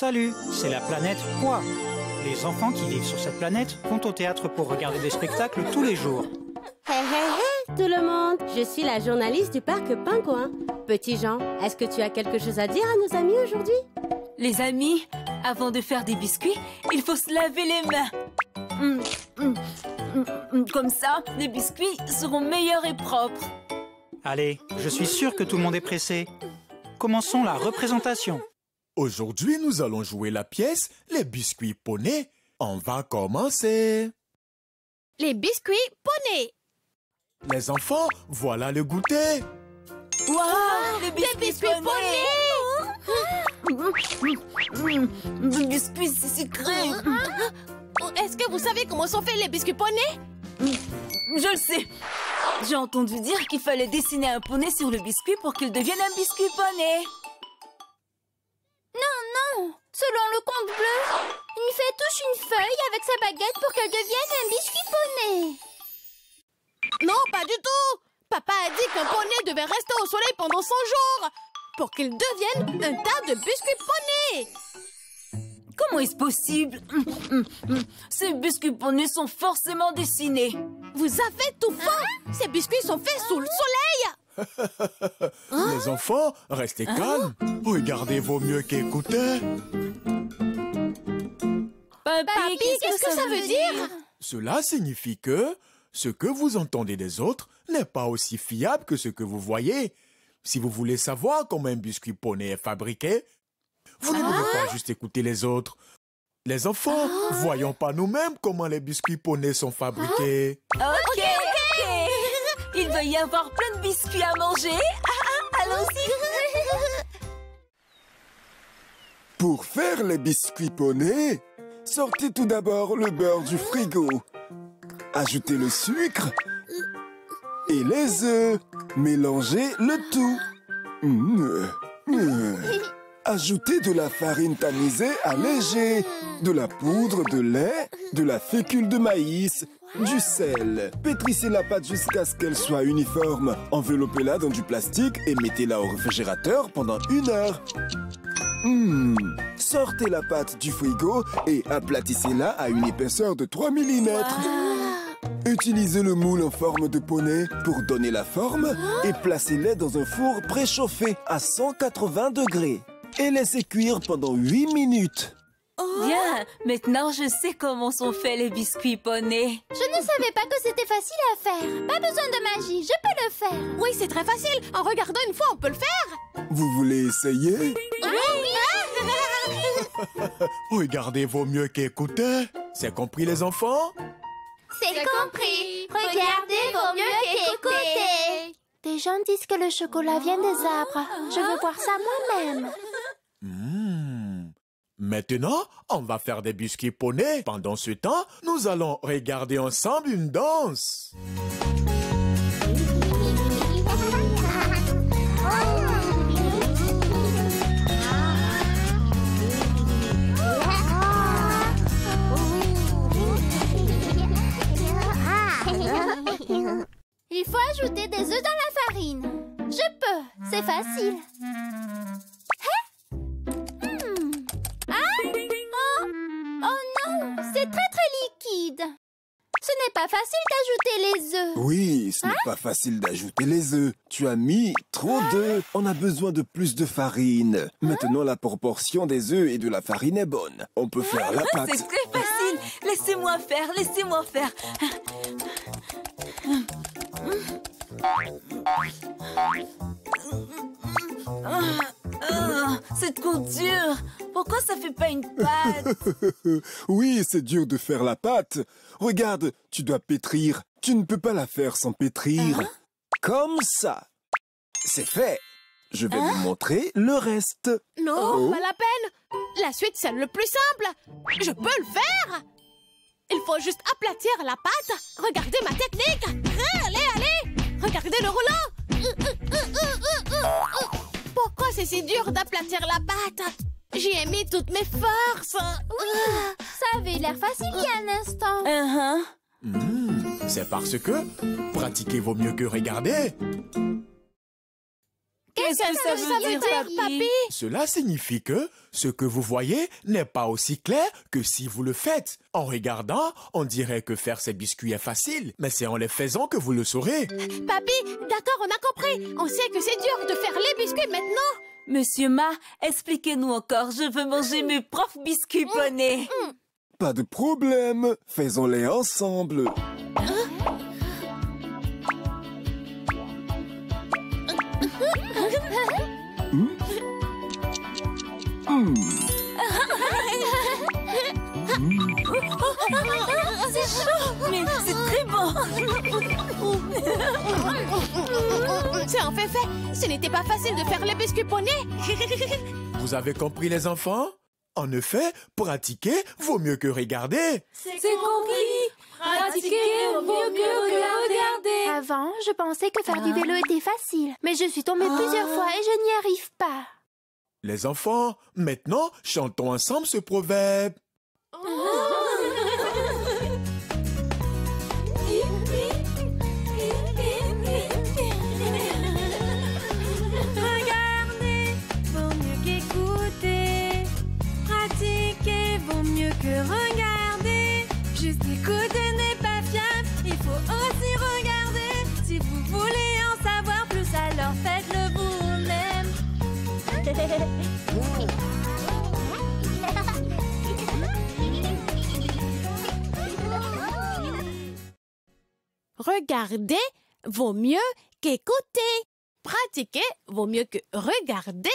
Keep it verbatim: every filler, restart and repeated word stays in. Salut, c'est la planète Quoi. Les enfants qui vivent sur cette planète vont au théâtre pour regarder des spectacles tous les jours. Hé hey, hé hey, hé, hey, tout le monde. Je suis la journaliste du parc Pingouin. Petit Jean, est-ce que tu as quelque chose à dire à nos amis aujourd'hui? Les amis, avant de faire des biscuits, il faut se laver les mains. Mmh, mmh, mmh, comme ça, les biscuits seront meilleurs et propres. Allez, je suis sûre que tout le monde est pressé. Commençons la représentation. Aujourd'hui, nous allons jouer la pièce Les biscuits poney. On va commencer. Les biscuits poney. Les enfants, voilà le goûter. Waouh, wow, les biscuits, biscuits poney. Les biscuits, c'est sucré. Est-ce que vous savez comment sont faits les biscuits poney? Je le sais. J'ai entendu dire qu'il fallait dessiner un poney sur le biscuit pour qu'il devienne un biscuit poney. Non, non. Selon le conte bleu, une fée touche une feuille avec sa baguette pour qu'elle devienne un biscuit poney. Non, pas du tout. Papa a dit qu'un poney devait rester au soleil pendant cent jours pour qu'il devienne un tas de biscuits poney. Comment est-ce possible? Ces biscuits poney sont forcément dessinés. Vous avez tout fait. Ces biscuits sont faits sous le soleil. Hein? Les enfants, restez calmes. Hein? Regardez, vaut mieux qu'écouter. Papi, qu'est-ce que ça veut dire? Cela signifie que ce que vous entendez des autres n'est pas aussi fiable que ce que vous voyez. Si vous voulez savoir comment un biscuit poney est fabriqué, vous ne devez pas juste écouter les autres. Les enfants, voyons par nous-mêmes comment les biscuits poney sont fabriqués. Ok, ok. Il va y avoir plein de biscuits à manger. Allons-y. Pour faire les biscuits poney, sortez tout d'abord le beurre du frigo. Ajoutez le sucre et les œufs. Mélangez le tout. Mmh. Mmh. Ajoutez de la farine tamisée allégée, de la poudre de lait, de la fécule de maïs, du sel. Pétrissez la pâte jusqu'à ce qu'elle soit uniforme. Enveloppez-la dans du plastique et mettez-la au réfrigérateur pendant une heure. Mmh. Sortez la pâte du frigo et aplatissez-la à une épaisseur de trois millimètres. Utilisez le moule en forme de poney pour donner la forme et placez-les dans un four préchauffé à cent quatre-vingts degrés. Et laissez cuire pendant huit minutes. Oh. Bien, maintenant je sais comment sont faits les biscuits poney. Je ne savais pas que c'était facile à faire. Pas besoin de magie, je peux le faire. Oui, c'est très facile. En regardant une fois, on peut le faire. Vous voulez essayer? Oui, oui. Regardez, vaut mieux qu'écouter. C'est compris, les enfants? C'est compris. Regardez, vaut mieux qu'écouter. Des gens disent que le chocolat vient des arbres. Je veux voir ça moi-même. Mmh. Maintenant, on va faire des biscuits poney. Pendant ce temps, nous allons regarder ensemble une danse. Il faut ajouter des œufs dans la farine. Je peux, c'est facile. Hein? Hmm. Ah? Oh. Oh non, c'est très très liquide. Ce n'est pas facile d'ajouter les œufs. Oui, ce n'est hein? pas facile d'ajouter les œufs. Tu as mis trop d'œufs. On a besoin de plus de farine. Maintenant, la proportion des œufs et de la farine est bonne. On peut faire la pâte. C'est très facile. Laissez-moi faire, laissez-moi faire. C'est trop dur. Pourquoi ça fait pas une pâte? Oui, c'est dur de faire la pâte. Regarde, tu dois pétrir. Tu ne peux pas la faire sans pétrir. Hein? Comme ça. C'est fait. Je vais hein? vous montrer le reste. Non, oh. pas la peine. La suite, c'est le plus simple. Je peux le faire. Il faut juste aplatir la pâte. Regardez ma technique. Allez, allez. Regardez le rouleau. Pourquoi c'est si dur d'aplatir la pâte? J'y ai mis toutes mes forces. Ça avait l'air facile il y a un instant. Uh-huh. Mmh, c'est parce que pratiquer vaut mieux que regarder. Qu'est-ce que ça veut dire, papy? Cela signifie que ce que vous voyez n'est pas aussi clair que si vous le faites. En regardant, on dirait que faire ces biscuits est facile, mais c'est en les faisant que vous le saurez. Papy, d'accord, on a compris. On sait que c'est dur de faire les biscuits maintenant. Monsieur Ma, expliquez-nous encore. Je veux manger mes propres biscuits poney. Mmh, mmh. Pas de problème. Faisons-les ensemble. Hein? Mmh. C'est chaud, mais c'est très bon. C'est enfin fait. Ce n'était pas facile de faire les biscuits poney. Vous avez compris, les enfants? En effet, pratiquer vaut mieux que regarder. C'est compris. Pratiquer vaut mieux que regarder. Avant, je pensais que faire du vélo était facile, mais je suis tombée plusieurs fois et je n'y arrive pas. Les enfants, maintenant, chantons ensemble ce proverbe. Oh. Regardez, vaut mieux qu'écouter. Pratiquer, vaut mieux que regarder. Juste écouter n'est pas fiable, il faut aussi regarder. Si vous voulez en savoir plus, alors faites-le vous-même. Regarder vaut mieux qu'écouter. Pratiquer vaut mieux que regarder.